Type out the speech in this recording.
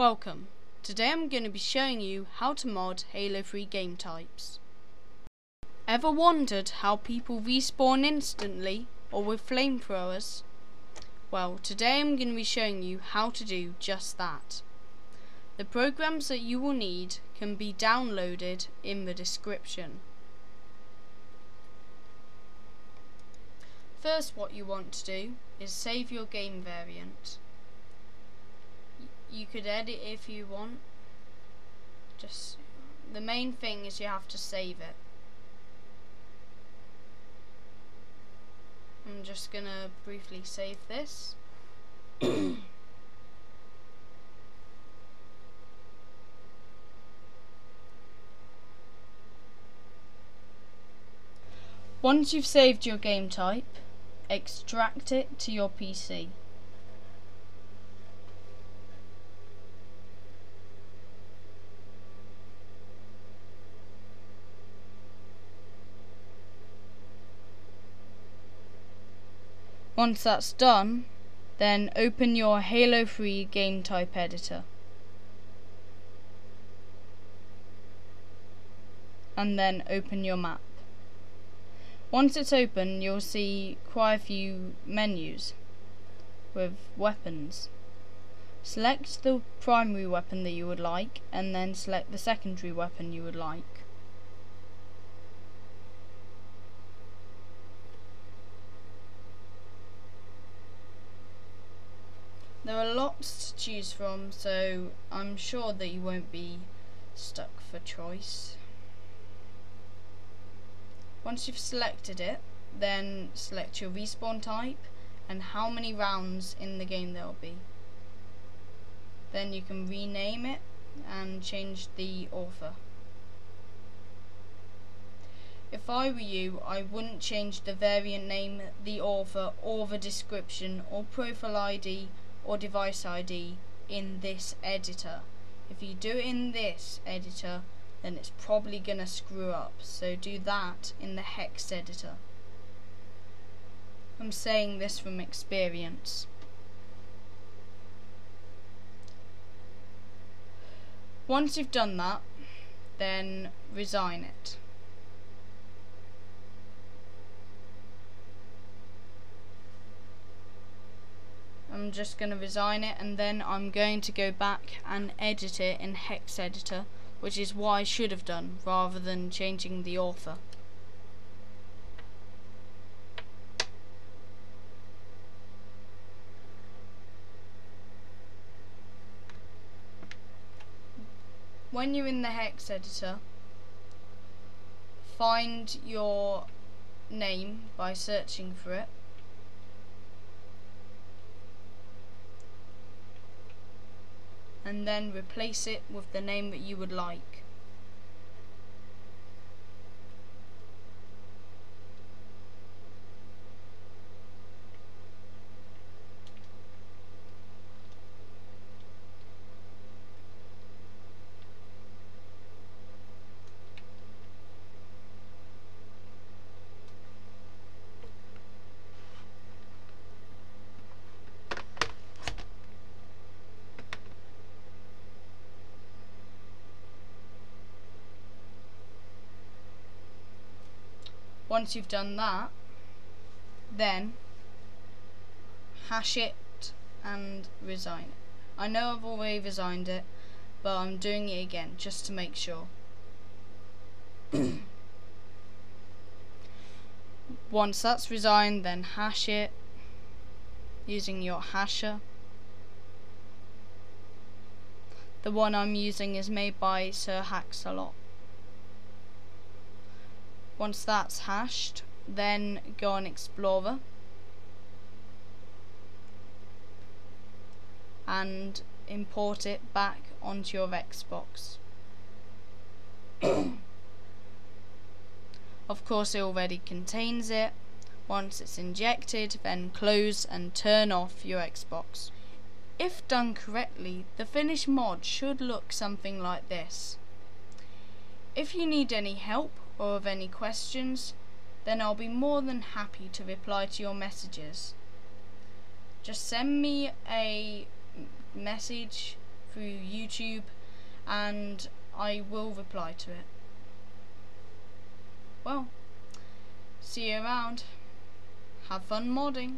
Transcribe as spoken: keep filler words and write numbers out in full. Welcome. Today I'm going to be showing you how to mod Halo three game types. Ever wondered how people respawn instantly or with flamethrowers? Well, today I'm going to be showing you how to do just that. The programs that you will need can be downloaded in the description. First, what you want to do is save your game variant. You could edit if you want. Just the main thing is you have to save it. I'm just gonna briefly save this. Once you've saved your game type, extract it to your P C. Once that's done, then open your Halo three game type editor. And then open your map. Once it's open, you'll see quite a few menus with weapons. Select the primary weapon that you would like, and then select the secondary weapon you would like. There are lots to choose from, so I'm sure that you won't be stuck for choice. Once you've selected it, then select your respawn type and how many rounds in the game there will be. Then you can rename it and change the author. If I were you, I wouldn't change the variant name, the author, or the description, or profile I D, or device I D in this editor. If you do it in this editor, then it's probably gonna screw up, so do that in the hex editor. I'm saying this from experience. Once you've done that, then resign it. I'm just going to resign it, and then I'm going to go back and edit it in hex editor, which is what I should have done rather than changing the author. When you're in the hex editor, find your name by searching for it. And then replace it with the name that you would like. Once you've done that, then hash it and resign it. I know I've already resigned it, but I'm doing it again just to make sure. Once that's resigned, then hash it using your hasher. The one I'm using is made by Sir Hacks-A-Lot. Once that's hashed, then go on Explorer and import it back onto your Xbox. Of course, it already contains it. Once it's injected, then close and turn off your Xbox. If done correctly, the finished mod should look something like this. If you need any help or of any questions, then I'll be more than happy to reply to your messages. Just send me a message through YouTube, and I will reply to it. Well, see you around. Have fun modding.